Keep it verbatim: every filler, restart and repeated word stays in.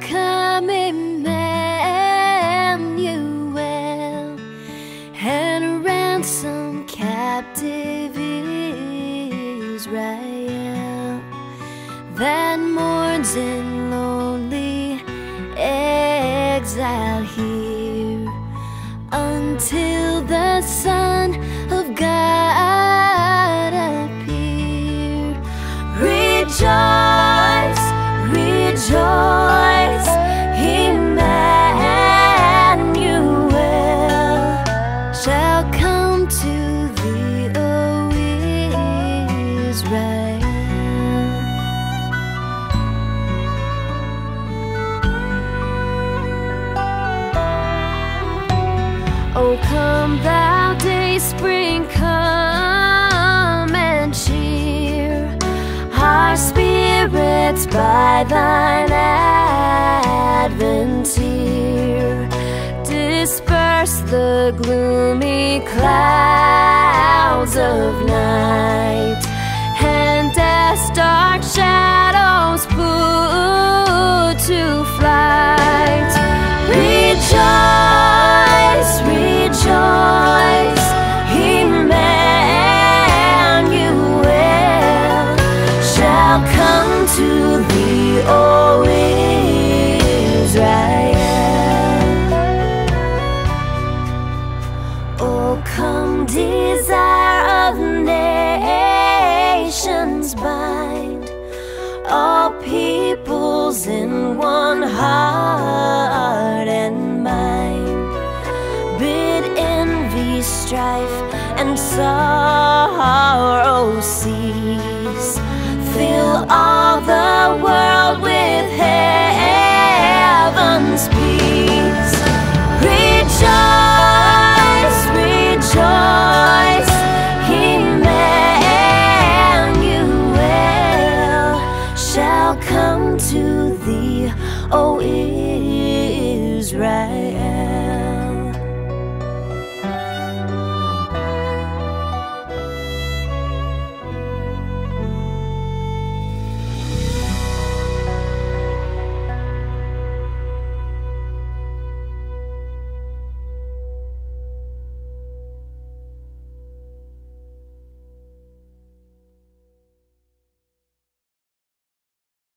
come Emmanuel and ransom captive Israel that mourns in lonely exile here until the Son of God appear. Rejoice, rejoice, Emmanuel shall come to thee, O Israel. O come thou dayspring, come and cheer our spirits by thine advent here. Disperse the gloomy clouds of night and death's dark shadows put